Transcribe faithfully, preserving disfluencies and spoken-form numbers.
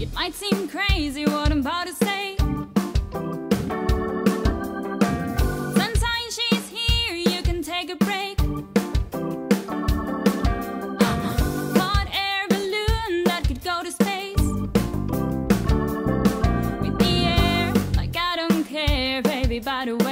It might seem crazy what I'm about to say. Sunshine, she's here, you can take a break. Hot air balloon that could go to space. With the air, like I don't care, baby, by the way.